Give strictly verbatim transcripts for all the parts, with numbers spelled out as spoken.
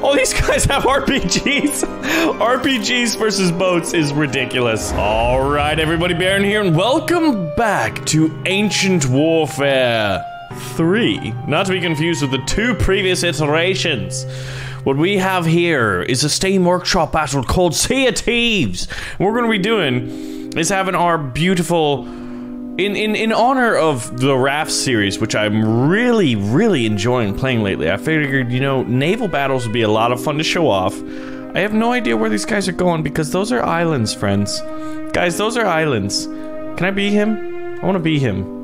Oh, these guys have R P Gs. R P Gs versus boats is ridiculous. All right, everybody, Baron here, and welcome back to Ancient Warfare three. Not to be confused with the two previous iterations. What we have here is a Steam Workshop battle called Sea of Thieves. And what we're gonna be doing is having our beautiful, in, in, in honor of the R A F series, which I'm really, really enjoying playing lately. I figured, you know, naval battles would be a lot of fun to show off. I have no idea where these guys are going because those are islands, friends. Guys, those are islands. Can I be him? I wanna be him.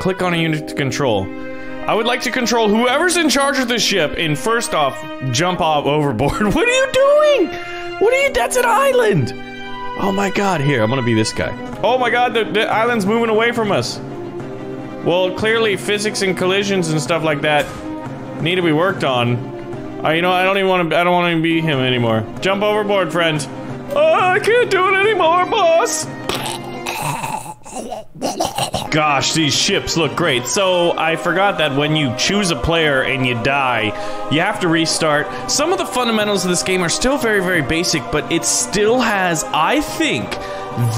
Click on a unit to control. I would like to control whoever's in charge of this ship and first off, jump off overboard. What are you doing? What are you, that's an island. Oh my God, here, I'm gonna be this guy. Oh my God, the, the island's moving away from us. Well, clearly physics and collisions and stuff like that need to be worked on. Uh, you know, I don't even wanna, I don't wanna be him anymore. Jump overboard, friend. Oh, I can't do it anymore, boss. Gosh, these ships look great. So I forgot that when you choose a player and you die, you have to restart. Some of the fundamentals of this game are still very, very basic, but it still has, I think,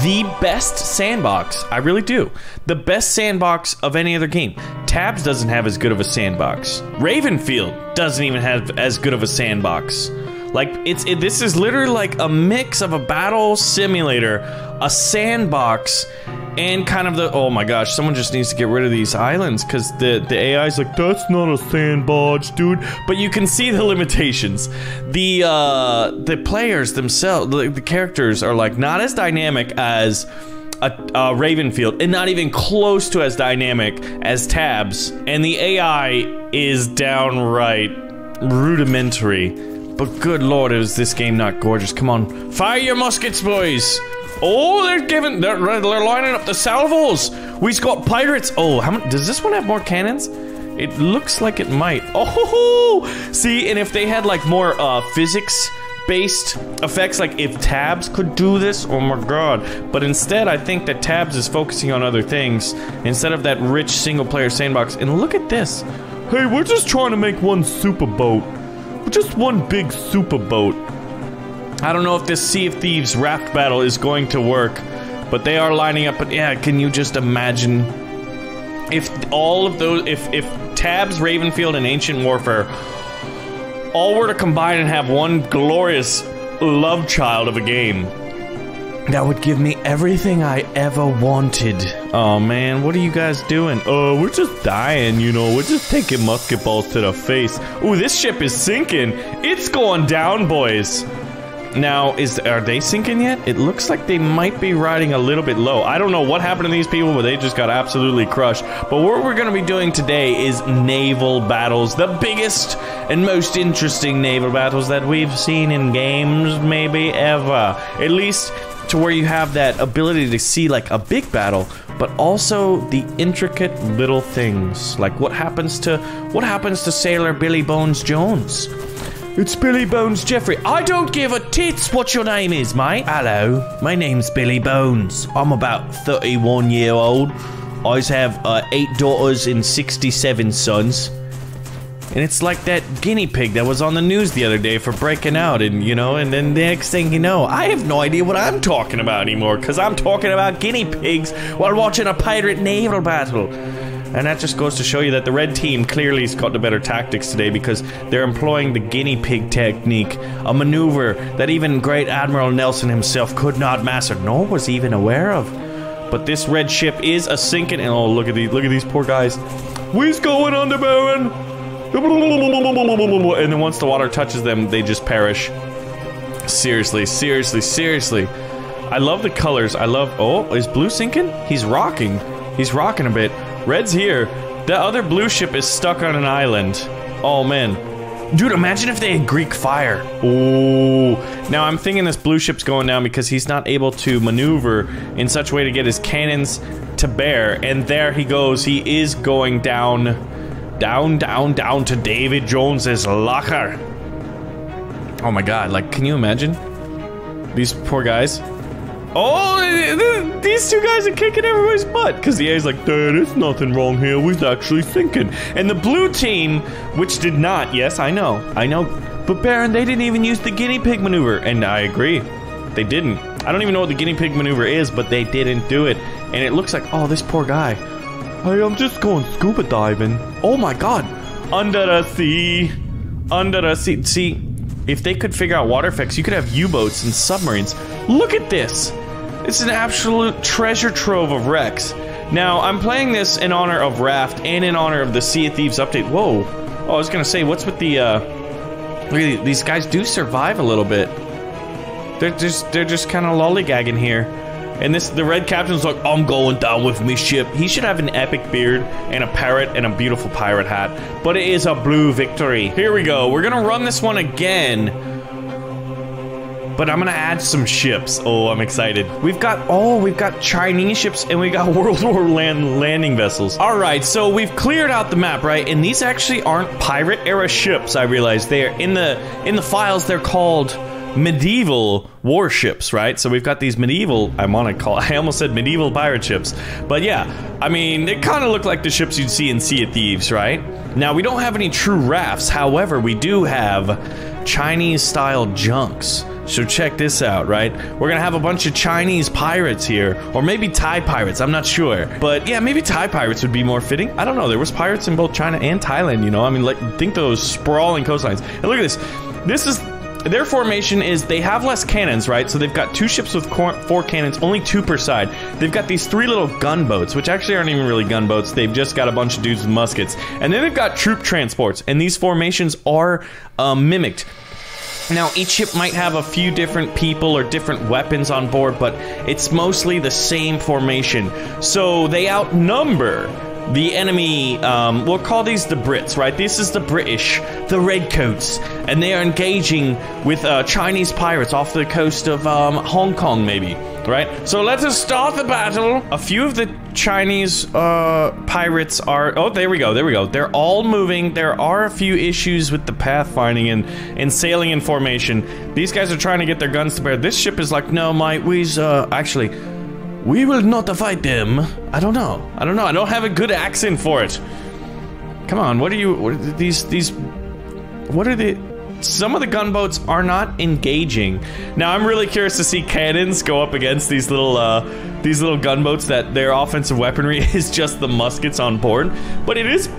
the best sandbox. I really do. The best sandbox of any other game. Tabs doesn't have as good of a sandbox. Ravenfield doesn't even have as good of a sandbox. Like, it's it, this is literally like a mix of a battle simulator, a sandbox, and kind of the, oh my gosh, someone just needs to get rid of these islands because the, the A I's like, that's not a sandbox, dude. But you can see the limitations. The, uh, the players themselves, the, the characters are like not as dynamic as a, a Ravenfield and not even close to as dynamic as Tabs. And the A I is downright rudimentary. But good Lord, is this game not gorgeous? Come on, fire your muskets, boys. Oh, they're giving, they're, they're lining up the salvos. We've got pirates. Oh, how many, does this one have more cannons? It looks like it might. Oh, see, and if they had like more uh, physics-based effects, like if Tabs could do this, oh my God. But instead, I think that Tabs is focusing on other things instead of that rich single-player sandbox. And look at this. Hey, we're just trying to make one super boat. Just one big super boat. I don't know if this Sea of Thieves raft battle is going to work, but they are lining up. But yeah, can you just imagine if all of those, if, if Tabs, Ravenfield, and Ancient Warfare all were to combine and have one glorious love child of a game? That would give me everything I ever wanted. Oh man, what are you guys doing? Oh, uh, we're just dying, you know. We're just taking musket balls to the face. Ooh, this ship is sinking. It's going down, boys. Now, is are they sinking yet? It looks like they might be riding a little bit low. I don't know what happened to these people, but they just got absolutely crushed. But what we're gonna be doing today is naval battles. The biggest and most interesting naval battles that we've seen in games, maybe ever. At least to where you have that ability to see like a big battle, but also the intricate little things, like what happens to what happens to Sailor Billy Bones Jones. It's Billy Bones Jeffrey. I don't give a tits what your name is, mate. Hello, my name's Billy Bones. I'm about thirty-one year old. I have uh, eight daughters and sixty-seven sons. And it's like that guinea pig that was on the news the other day for breaking out, and you know, and then the next thing you know, I have no idea what I'm talking about anymore, because I'm talking about guinea pigs while watching a pirate naval battle. And that just goes to show you that the red team clearly has got the better tactics today, because they're employing the guinea pig technique, a maneuver that even Great Admiral Nelson himself could not master, nor was even aware of. But this red ship is a sinking, and oh, look at these, look at these poor guys. We's going under, Baron! And then once the water touches them, they just perish. Seriously, seriously, seriously. I love the colors. I love... Oh, is blue sinking? He's rocking. He's rocking a bit. Red's here. The other blue ship is stuck on an island. Oh, man. Dude, imagine if they had Greek fire. Ooh. Now, I'm thinking this blue ship's going down because he's not able to maneuver in such a way to get his cannons to bear. And there he goes. He is going down... Down, down, down to David Jones's locker. Oh my God, like, can you imagine? These poor guys. Oh, these two guys are kicking everybody's butt. Because the A's like, dude, there's nothing wrong here. We're actually thinking. And the blue team, which did not. Yes, I know. I know. But Baron, they didn't even use the guinea pig maneuver. And I agree. They didn't. I don't even know what the guinea pig maneuver is, but they didn't do it. And it looks like, oh, this poor guy. Hey, I'm just going scuba diving. Oh, my God. Under the sea. Under the sea. See, if they could figure out water effects, you could have U-boats and submarines. Look at this. It's an absolute treasure trove of wrecks. Now, I'm playing this in honor of Raft and in honor of the Sea of Thieves update. Whoa. Oh, I was going to say, what's with the... Uh, really, these guys do survive a little bit. They're just they're just kind of lollygagging here. And this the red captain's like, I'm going down with me ship. He should have an epic beard and a parrot and a beautiful pirate hat. But it is a blue victory. Here we go. We're going to run this one again. But I'm gonna add some ships. Oh, I'm excited. We've got, oh, we've got Chinese ships and we got World War land landing vessels. All right, so we've cleared out the map, right? And these actually aren't pirate era ships, I realize. They're in the, in the files, they're called medieval warships, right? So we've got these medieval, I want to call, I almost said medieval pirate ships. But yeah, I mean, they kind of look like the ships you'd see in Sea of Thieves, right? Now, we don't have any true rafts. However, we do have Chinese-style junks. So check this out, right? We're gonna have a bunch of Chinese pirates here, or maybe Thai pirates, I'm not sure. But yeah, maybe Thai pirates would be more fitting. I don't know, there was pirates in both China and Thailand, you know? I mean, like, think those sprawling coastlines. And look at this, this is, their formation is, they have less cannons, right? So they've got two ships with four cannons, only two per side. They've got these three little gunboats, which actually aren't even really gunboats. They've just got a bunch of dudes with muskets. And then they've got troop transports, and these formations are uh, mimicked. Now, each ship might have a few different people or different weapons on board, but it's mostly the same formation. So they outnumber the enemy, um, we'll call these the Brits, right? This is the British, the Redcoats, and they are engaging with uh, Chinese pirates off the coast of um, Hong Kong, maybe, right? So let us start the battle. A few of the Chinese uh, pirates are, oh, there we go, there we go. They're all moving. There are a few issues with the pathfinding and, and sailing in formation. These guys are trying to get their guns to bear. This ship is like, no, mate, we's, uh, actually, we will not fight them. I don't know. I don't know. I don't have a good accent for it. Come on. What are you? What are these? These? What are the? Some of the gunboats are not engaging. Now I'm really curious to see cannons go up against these little, uh, these little gunboats that their offensive weaponry is just the muskets on board. But it is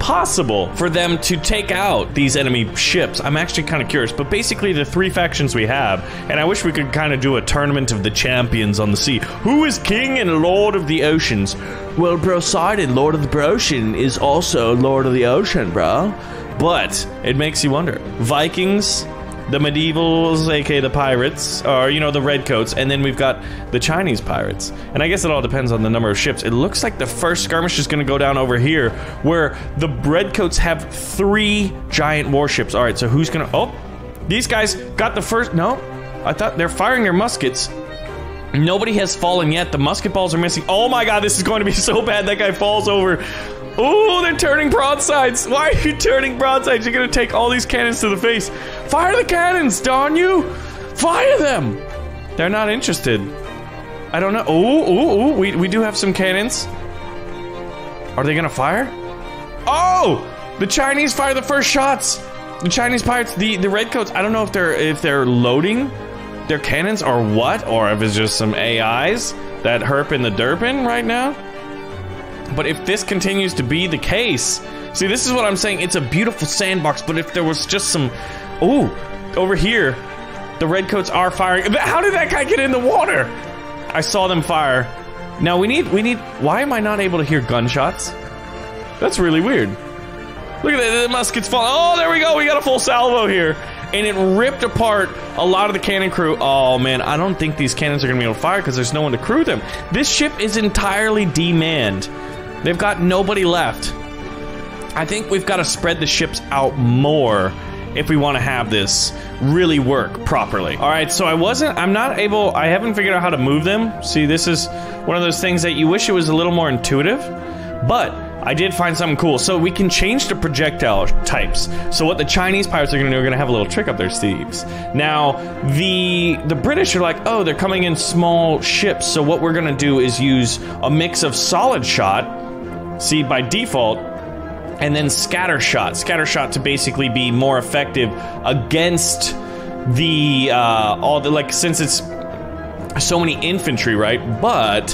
possible for them to take out these enemy ships. I'm actually kind of curious, but basically the three factions we have, and I wish we could kind of do a tournament of the champions on the sea. Who is king and lord of the oceans? Well, Brosidon, lord of the Brocean, is also lord of the ocean, bro. But it makes you wonder. Vikings, the medievals, aka the pirates, or, you know, the redcoats, and then we've got the Chinese pirates. And I guess it all depends on the number of ships. It looks like the first skirmish is gonna go down over here, where the redcoats have three giant warships. All right, so who's gonna, oh, these guys got the first, no, I thought they're firing their muskets. Nobody has fallen yet, the musket balls are missing. Oh my God, this is going to be so bad, that guy falls over. Ooh, they're turning broadsides. Why are you turning broadsides? You're gonna take all these cannons to the face. Fire the cannons, darn you! Fire them! They're not interested. I don't know. Ooh, ooh, ooh, we, we do have some cannons. Are they gonna fire? Oh! The Chinese fire the first shots! The Chinese pirates, the, the redcoats, I don't know if they're if they're loading their cannons or what, or if it's just some A Is that herp in the derpin right now. But if this continues to be the case, see, this is what I'm saying. It's a beautiful sandbox, but if there was just some, ooh, over here, the redcoats are firing. How did that guy get in the water? I saw them fire. Now we need, we need, why am I not able to hear gunshots? That's really weird. Look at that, the muskets fall. Oh, there we go, we got a full salvo here. And it ripped apart a lot of the cannon crew. Oh man, I don't think these cannons are gonna be able to fire because there's no one to crew them. This ship is entirely demanned. They've got nobody left. I think we've got to spread the ships out more if we want to have this really work properly. All right, so I wasn't, I'm not able, I haven't figured out how to move them. See, this is one of those things that you wish it was a little more intuitive, but I did find something cool. So we can change to projectile types. So what the Chinese pirates are gonna do, are gonna have a little trick up their sleeves. Now, the the British are like, oh, they're coming in small ships. So what we're gonna do is use a mix of solid shot, see, by default, and then scatter shot. Scatter shot to basically be more effective against the, uh, all the, like, since it's so many infantry, right? But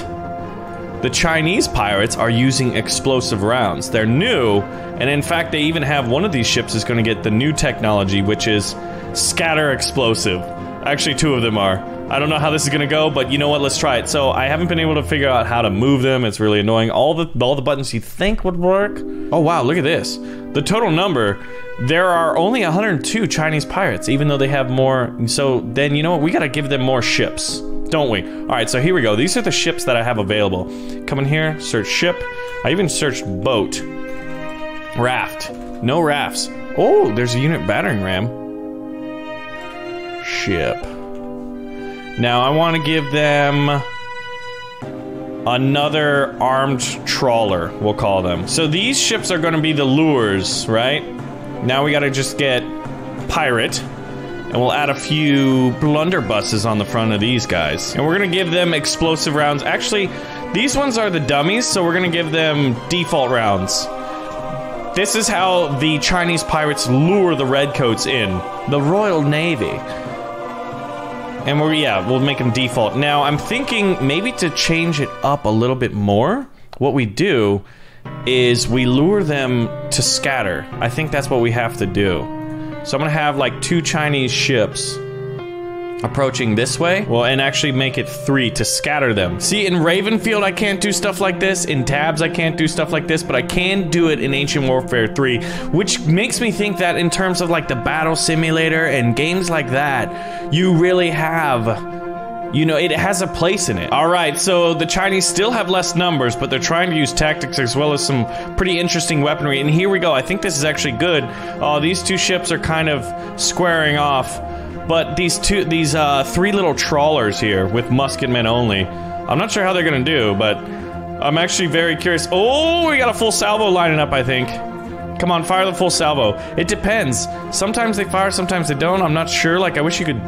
the Chinese pirates are using explosive rounds. They're new, and in fact, they even have one of these ships is gonna get the new technology, which is scatter explosive. Actually, two of them are. I don't know how this is gonna go, but you know what, let's try it. So, I haven't been able to figure out how to move them. It's really annoying. All the, all the buttons you think would work. Oh, wow, look at this. The total number, there are only one hundred two Chinese pirates, even though they have more. So, then, you know what, we gotta give them more ships. Don't we? Alright, so here we go. These are the ships that I have available. Come in here, search ship. I even searched boat. Raft. No rafts. Oh, there's a unit battering ram. Ship. Now I want to give them another armed trawler, we'll call them. So these ships are going to be the lures, right? Now we gotta just get pirate. And we'll add a few blunderbusses on the front of these guys. And we're gonna give them explosive rounds. Actually, these ones are the dummies, so we're gonna give them default rounds. This is how the Chinese pirates lure the redcoats in. The Royal Navy. And we're, yeah, we'll make them default. Now, I'm thinking maybe to change it up a little bit more, what we do is we lure them to scatter. I think that's what we have to do. So I'm gonna have like two Chinese ships approaching this way. Well, and actually make it three to scatter them. See, in Ravenfield, I can't do stuff like this. In Tabs, I can't do stuff like this, but I can do it in Ancient Warfare three, which makes me think that in terms of like the battle simulator and games like that, you really have, you know, it has a place in it. All right, so the Chinese still have less numbers, but they're trying to use tactics as well as some pretty interesting weaponry. And here we go. I think this is actually good. Oh, uh, these two ships are kind of squaring off, but these two, these uh, three little trawlers here with musketmen only. I'm not sure how they're gonna do, but I'm actually very curious. Oh, we got a full salvo lining up, I think. Come on, fire the full salvo. It depends. Sometimes they fire, sometimes they don't. I'm not sure. Like, I wish you could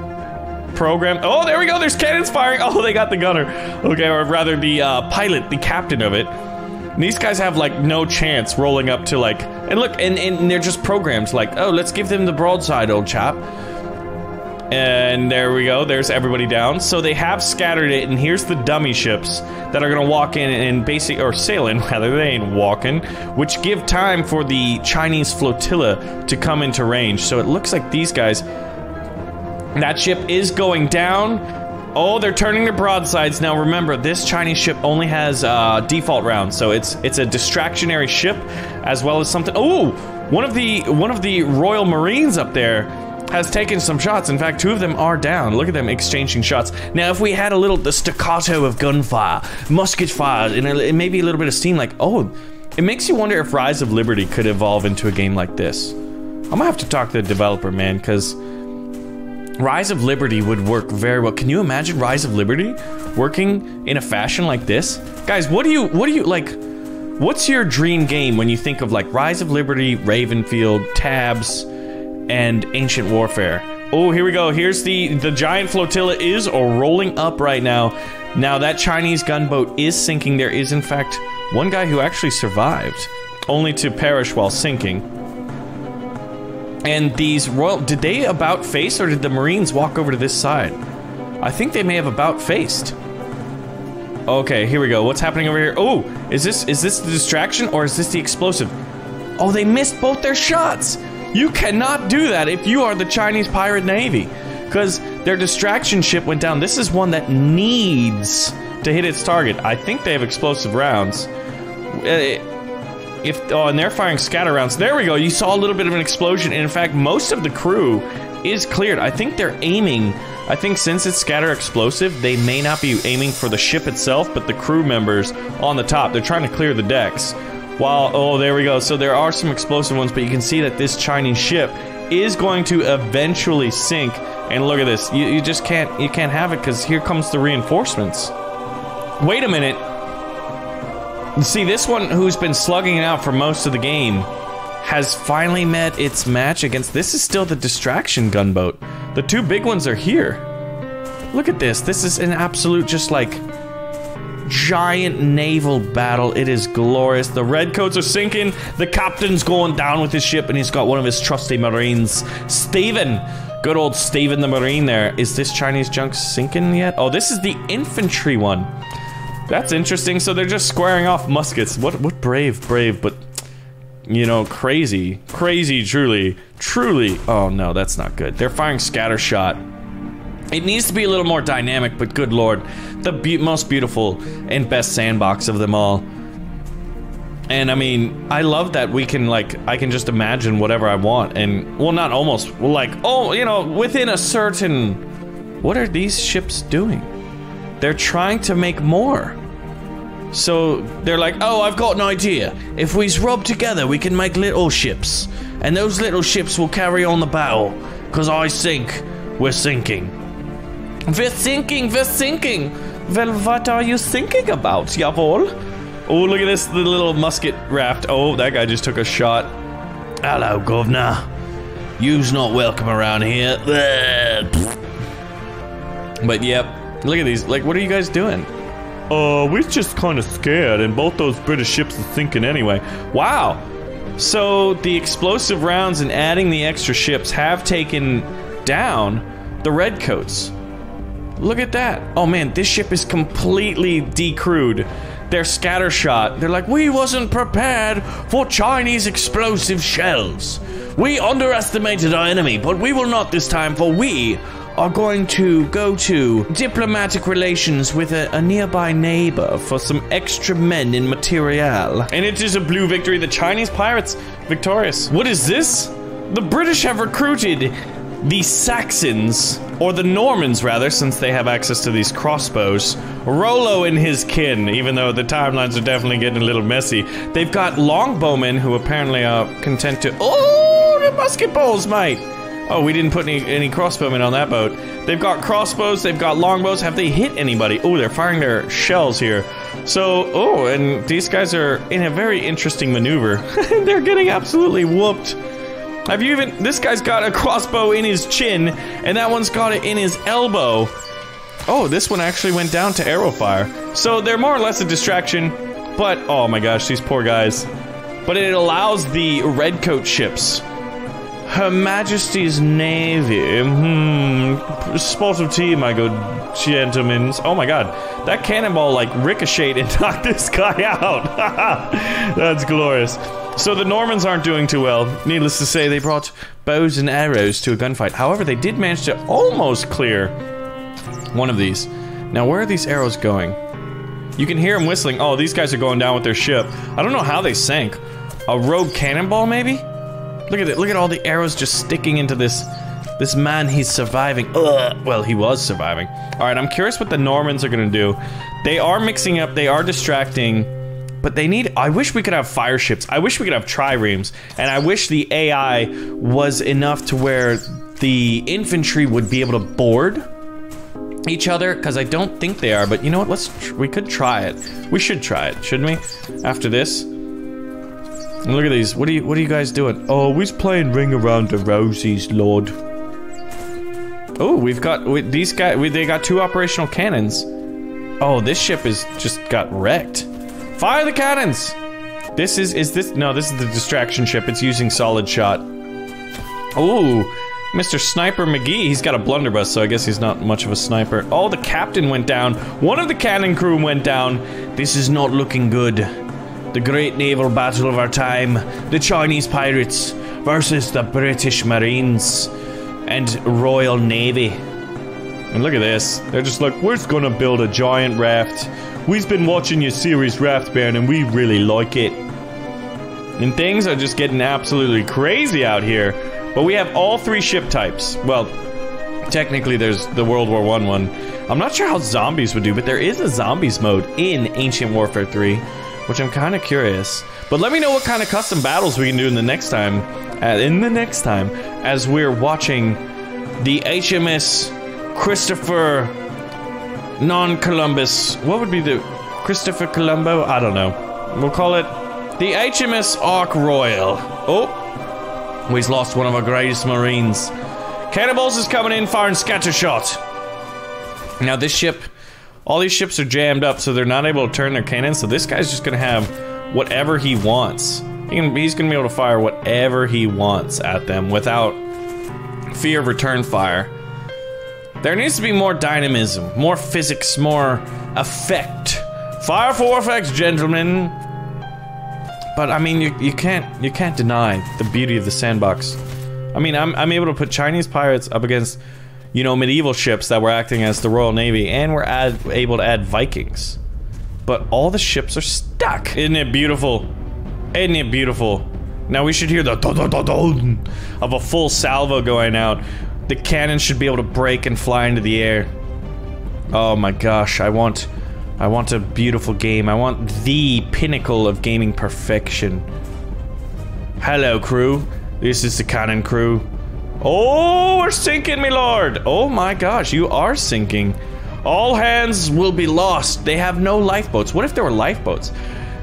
program. Oh, there we go. There's cannons firing. Oh, they got the gunner. Okay, or rather the uh, pilot, the captain of it. And these guys have like no chance rolling up to like, and look, and, and they're just programmed like, oh, let's give them the broadside, old chap. And there we go. There's everybody down. So they have scattered it, and here's the dummy ships that are gonna walk in and basically, or sail in rather, they ain't walking, which give time for the Chinese flotilla to come into range. So it looks like these guys, that ship is going down. Oh, they're turning their broadsides. Now remember, this Chinese ship only has uh, default rounds, so it's it's a distractionary ship, as well as something. Oh, one of the one of the Royal Marines up there has taken some shots. In fact, two of them are down. Look at them exchanging shots. Now, if we had a little the staccato of gunfire, musket fire, and, and maybe a little bit of steam, like, oh, it makes you wonder if Rise of Liberty could evolve into a game like this. I'm gonna have to talk to the developer, man, because Rise of Liberty would work very well. Can you imagine Rise of Liberty working in a fashion like this? Guys, what do you, what do you, like, what's your dream game when you think of, like, Rise of Liberty, Ravenfield, Tabs, and Ancient Warfare? Oh, here we go. Here's the, the giant flotilla is rolling up right now. Now, that Chinese gunboat is sinking. There is, in fact, one guy who actually survived, only to perish while sinking. And these royal, did they about face, or did the Marines walk over to this side? I think they may have about faced. Okay, here we go. What's happening over here? Oh, is this is this the distraction, or is this the explosive? Oh, they missed both their shots. You cannot do that if you are the Chinese pirate navy, because their distraction ship went down. This is one that needs to hit its target. I think they have explosive rounds. Uh, If, oh, and they're firing scatter rounds. There we go. You saw a little bit of an explosion. And in fact, most of the crew is cleared. I think they're aiming. I think since it's scatter explosive, they may not be aiming for the ship itself, but the crew members on the top. They're trying to clear the decks. While, oh, there we go. So there are some explosive ones, but you can see that this Chinese ship is going to eventually sink. And look at this. You, you just can't, you can't have it, because here comes the reinforcements. Wait a minute. See, this one, who's been slugging it out for most of the game, has finally met its match against... This is still the distraction gunboat. The two big ones are here. Look at this. This is an absolute just, like, giant naval battle. It is glorious. The redcoats are sinking. The captain's going down with his ship, and he's got one of his trusty marines, Steven. Good old Steven the Marine there. Is this Chinese junk sinking yet? Oh, this is the infantry one. That's interesting. So they're just squaring off muskets. What what brave, brave, but, you know, crazy. Crazy, truly. Truly. Oh, no, that's not good. They're firing scattershot. It needs to be a little more dynamic, but good lord. The be most beautiful and best sandbox of them all. And, I mean, I love that we can, like, I can just imagine whatever I want. And, well, not almost. Like, oh, you know, within a certain... What are these ships doing? They're trying to make more. So they're like, oh, I've got an idea. If we rub together, we can make little ships. And those little ships will carry on the battle. Because I think we're sinking. We're sinking, we're sinking. Well, what are you thinking about, Jawohl? Oh, look at this, the little musket raft. Oh, that guy just took a shot. Hello, governor. You's not welcome around here. But, yep. Look at these. Like, what are you guys doing? Uh, we're just kind of scared, and both those British ships are sinking anyway. Wow! So, the explosive rounds and adding the extra ships have taken down the redcoats. Look at that. Oh, man, this ship is completely de-crewed. They're scattershot. They're like, we wasn't prepared for Chinese explosive shells. We underestimated our enemy, but we will not this time, for we... are going to go to diplomatic relations with a, a nearby neighbor for some extra men in material. And it is a blue victory. The Chinese pirates victorious. What is this? The British have recruited the Saxons, or the Normans rather, since they have access to these crossbows. Rollo and his kin, even though the timelines are definitely getting a little messy. They've got longbowmen who apparently are content to... Oh, the musket balls, mate! Oh, we didn't put any, any crossbowmen on that boat. They've got crossbows, they've got longbows. Have they hit anybody? Oh, they're firing their shells here. So, oh, and these guys are in a very interesting maneuver. They're getting absolutely whooped. Have you even... This guy's got a crossbow in his chin, and that one's got it in his elbow. Oh, this one actually went down to arrow fire. So they're more or less a distraction, but... Oh my gosh, these poor guys. But it allows the redcoat ships... Her Majesty's Navy. Hmm. Spot of tea, my good gentlemen. Oh my god. That cannonball, like, ricocheted and knocked this guy out. That's glorious. So the Normans aren't doing too well. Needless to say, they brought bows and arrows to a gunfight. However, they did manage to almost clear one of these. Now, where are these arrows going? You can hear them whistling. Oh, these guys are going down with their ship. I don't know how they sank. A rogue cannonball, maybe? Look at it! Look at all the arrows just sticking into this, this man. He's surviving. Ugh. Well, he was surviving. All right, I'm curious what the Normans are gonna do. They are mixing up. They are distracting, but they need. I wish we could have fire ships. I wish we could have triremes, and I wish the A I was enough to where the infantry would be able to board each other, because I don't think they are. But you know what? Let's. Tr we could try it. We should try it, shouldn't we? After this. And look at these. What are you, what are you guys doing? Oh, we're playing Ring Around the Rosies, Lord. Oh, we've got we, these guys. We, they got two operational cannons. Oh, this ship is just got wrecked. Fire the cannons. This is is this? No, this is the distraction ship. It's using solid shot. Oh, Mister Sniper McGee. He's got a blunderbuss, so I guess he's not much of a sniper. Oh, the captain went down. One of the cannon crew went down. This is not looking good. The great naval battle of our time, the Chinese pirates versus the British Marines and Royal Navy. And look at this. They're just like, we're just gonna build a giant raft. We've been watching your series Raft Baron and we really like it. And things are just getting absolutely crazy out here. But we have all three ship types. Well, technically there's the World War One one. I'm not sure how zombies would do, but there is a zombies mode in Ancient Warfare three. Which I'm kind of curious. But let me know what kind of custom battles we can do in the next time. Uh, in the next time. As we're watching the H M S Christopher Non-Columbus. What would be the... Christopher Colombo? I don't know. We'll call it the H M S Ark Royal. Oh, we've lost one of our greatest marines. Cannonballs is coming in, firing scattershot. Now this ship, all these ships are jammed up, so they're not able to turn their cannons, so this guy's just gonna have whatever he wants. He can, he's gonna be able to fire whatever he wants at them without fear of return fire. There needs to be more dynamism, more physics, more effect. Fire for effects, gentlemen. But I mean, you you can't you can't deny the beauty of the sandbox. I mean, I'm I'm able to put Chinese pirates up against, you know, medieval ships that were acting as the Royal Navy, and we're add, able to add Vikings. But all the ships are stuck. Isn't it beautiful? Isn't it beautiful? Now we should hear the dun dun dun dun of a full salvo going out. The cannon should be able to break and fly into the air. Oh my gosh, I want, I want a beautiful game. I want the pinnacle of gaming perfection. Hello, crew. This is the cannon crew. Oh, we're sinking, my lord. Oh my gosh, you are sinking. All hands will be lost. They have no lifeboats. What if there were lifeboats?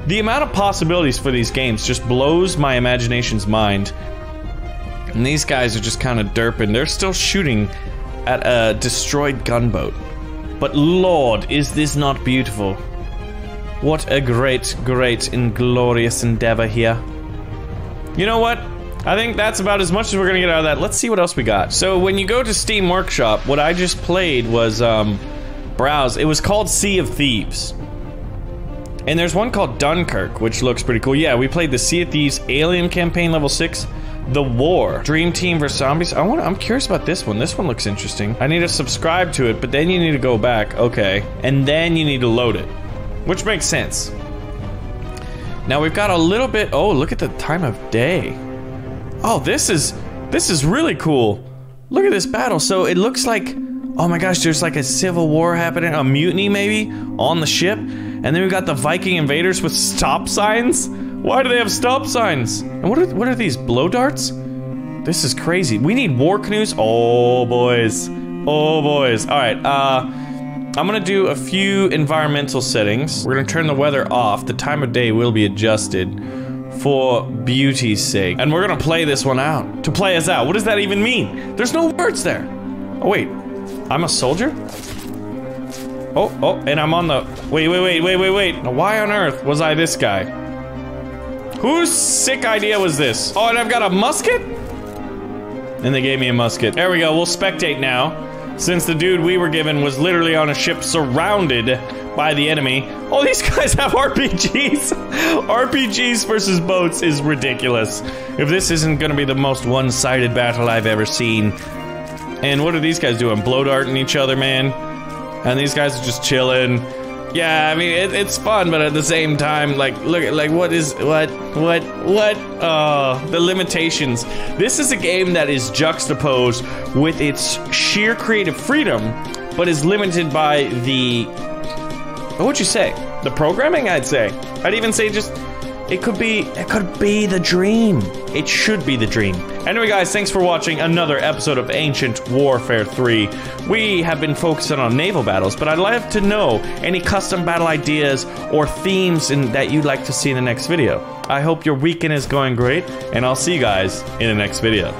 The amount of possibilities for these games just blows my imagination's mind. And these guys are just kind of derping. They're still shooting at a destroyed gunboat. But lord, is this not beautiful? What a great, great and glorious endeavor here. You know what? I think that's about as much as we're gonna get out of that. Let's see what else we got. So when you go to Steam Workshop, what I just played was, um, Browse. It was called Sea of Thieves. And there's one called Dunkirk, which looks pretty cool. Yeah, we played the Sea of Thieves Alien Campaign Level six. The War. Dream Team versus Zombies. I want, I'm curious about this one. This one looks interesting. I need to subscribe to it, but then you need to go back. Okay. And then you need to load it. Which makes sense. Now we've got a little bit... Oh, look at the time of day. Oh, this is... This is really cool. Look at this battle. So it looks like... Oh my gosh, there's like a civil war happening. A mutiny, maybe? On the ship. And then we've got the Viking invaders with stop signs. Why do they have stop signs? And what are, what are these, blow darts? This is crazy. We need war canoes. Oh, boys. Oh, boys. All right, uh, I'm gonna do a few environmental settings. We're gonna turn the weather off. The time of day will be adjusted for beauty's sake. And we're gonna play this one out. To play us out. What does that even mean? There's no words there. Oh, wait. I'm a soldier? Oh, oh, and I'm on the... Wait, wait, wait, wait, wait, wait. Now, why on earth was I this guy? Whose sick idea was this? Oh, and I've got a musket? And they gave me a musket. There we go, we'll spectate now. Since the dude we were given was literally on a ship surrounded by the enemy. Oh, these guys have R P Gs. R P Gs versus boats is ridiculous. If this isn't gonna be the most one-sided battle I've ever seen. And what are these guys doing? Blow darting each other, man. And these guys are just chilling. Yeah, I mean, it, it's fun, but at the same time, like, look at, like, what is, what, what, what, uh, the limitations. This is a game that is juxtaposed with its sheer creative freedom, but is limited by the, what would you say? The programming, I'd say. I'd even say just, it could be, it could be the dream. It should be the dream. Anyway, guys, thanks for watching another episode of Ancient Warfare three. We have been focusing on naval battles, but I'd love to know any custom battle ideas or themes in, that you'd like to see in the next video. I hope your weekend is going great, and I'll see you guys in the next video.